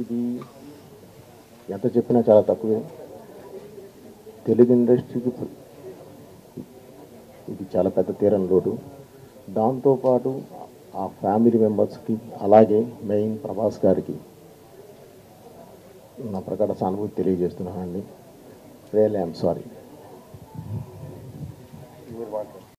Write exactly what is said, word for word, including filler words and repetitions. ఇది ఎంత చెప్పినా చాలా తక్కువే. తెలుగు ఇండస్ట్రీకి ఇది చాలా పెద్ద తీరం లోటు. దాంతోపాటు ఆ ఫ్యామిలీ మెంబర్స్కి అలాగే మెయిన్ ప్రభాస్ గారికి నా ప్రకార సానుభూతి తెలియజేస్తున్నానండి. Really I'm sorry.